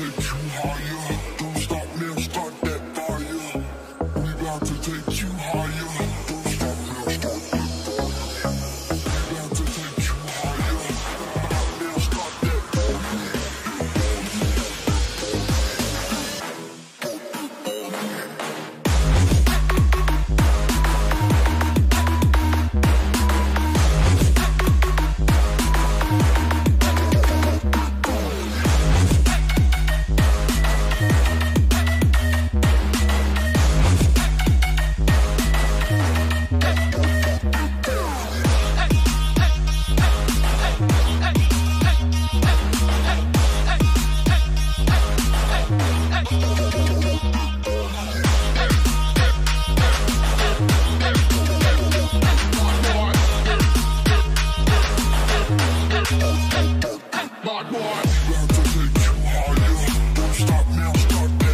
Bad boy, we have to take you higher. Don't stop now, start now.